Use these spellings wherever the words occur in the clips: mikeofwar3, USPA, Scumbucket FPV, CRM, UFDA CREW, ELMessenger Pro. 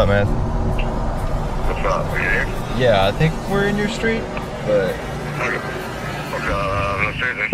up, man? What's up? Are you here? Yeah, I think we're in your street, but... Okay. Let's do this.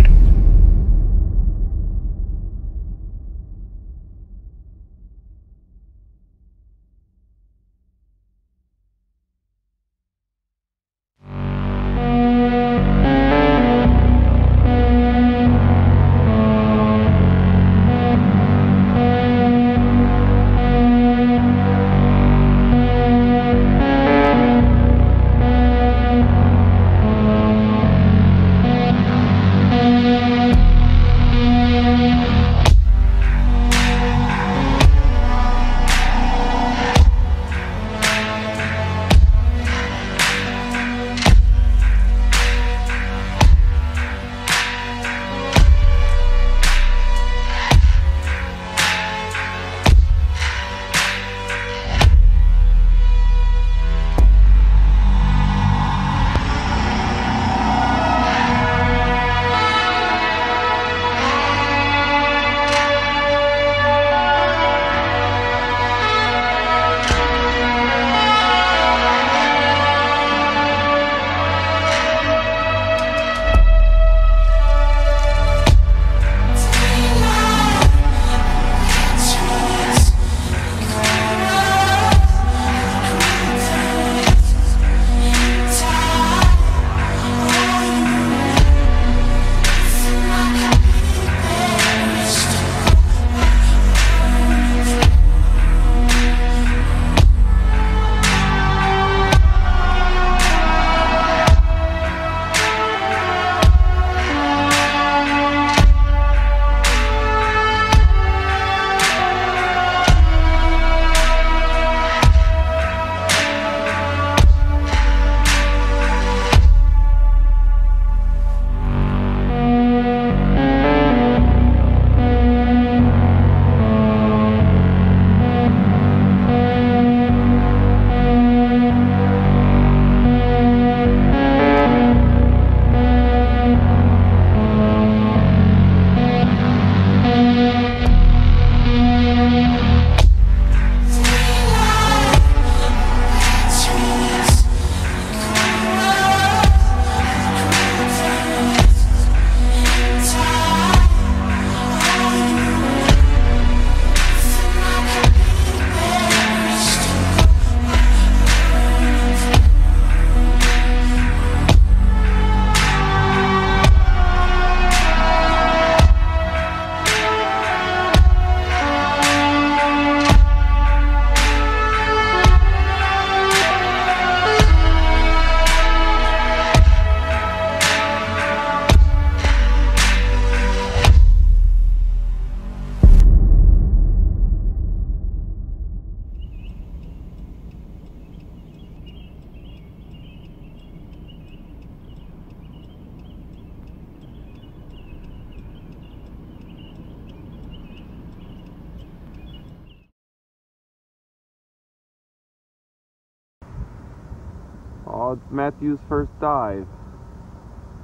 Oh, it's Matthew's first dive.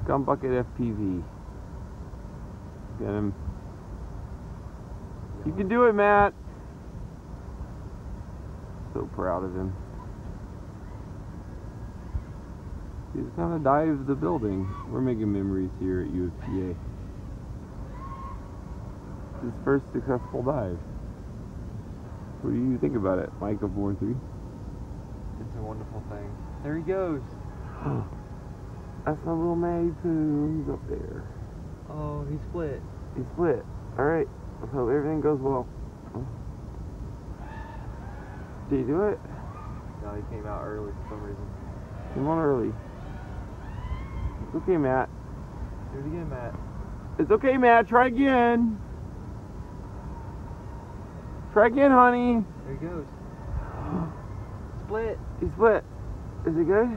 Scumbucket FPV. Get him. You can do it, Matt. So proud of him. He's gonna dive the building. We're making memories here at USPA. His first successful dive. What do you think about it, mikeofwar3? It's a wonderful thing. There he goes. That's my little Matty Poo. He's up there. Oh, he split. He split. Alright. Let's hope everything goes well. Did he do it? No, he came out early for some reason. Came on early. It's okay, Matt. Do it again, Matt. It's okay, Matt. Try again. Try again, honey. There he goes. Split. He split. Is it good?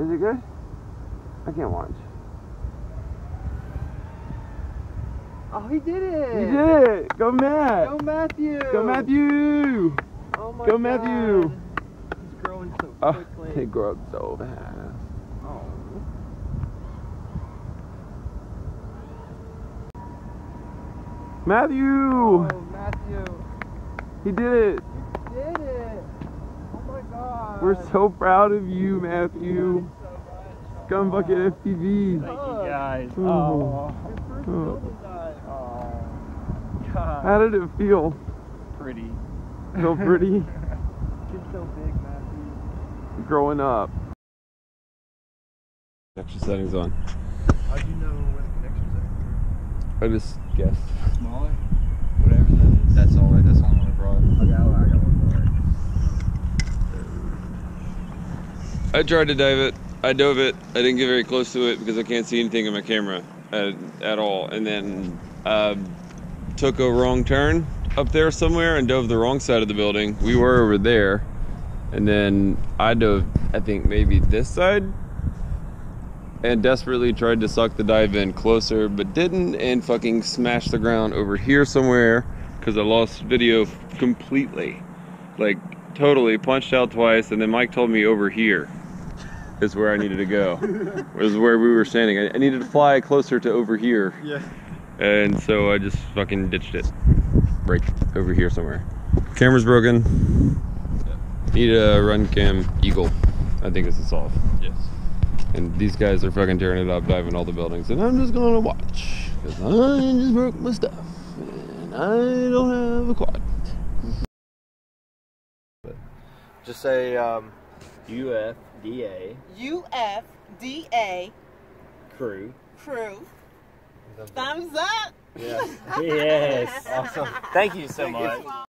Is it good? I can't watch. Oh, he did it! He did it! Go Matt! Go Matthew! Go Matthew! Oh my God! Go Matthew! He's growing so quickly. He grew up so fast. Oh. Matthew! Oh, Matthew! He did it! You did it! God. We're so proud of you, Matthew. Scumbucket FPV. Thank you guys. Oh. Oh. God. How did it feel? Pretty. So pretty? It's so big, Matthew. Growing up. Connection settings on. How do you know where the connections are? I just guessed. Smaller? Whatever that is. That's all right. That's all I brought. I got one more. I tried to dive it. I dove it. I didn't get very close to it because I can't see anything in my camera at all. And then took a wrong turn up there somewhere and dove the wrong side of the building. We were over there. And then I dove, I think, maybe this side. And desperately tried to suck the dive in closer, but didn't, and fucking smashed the ground over here somewhere because I lost video completely. Like, totally punched out twice, and then Mike told me over here is where I needed to go. Is where we were standing. I needed to fly closer to over here. Yeah. And so I just fucking ditched it. Right over here somewhere. Camera's broken. Yeah. Need a run cam eagle. I think this is off. Yes. And these guys are fucking tearing it up, diving all the buildings. And I'm just going to watch. Because I just broke my stuff. And I don't have a quad. Just say UFDA. UFDA. Crew. Crew. Thumbs up. Yes. Yes. Awesome. Thank you so much.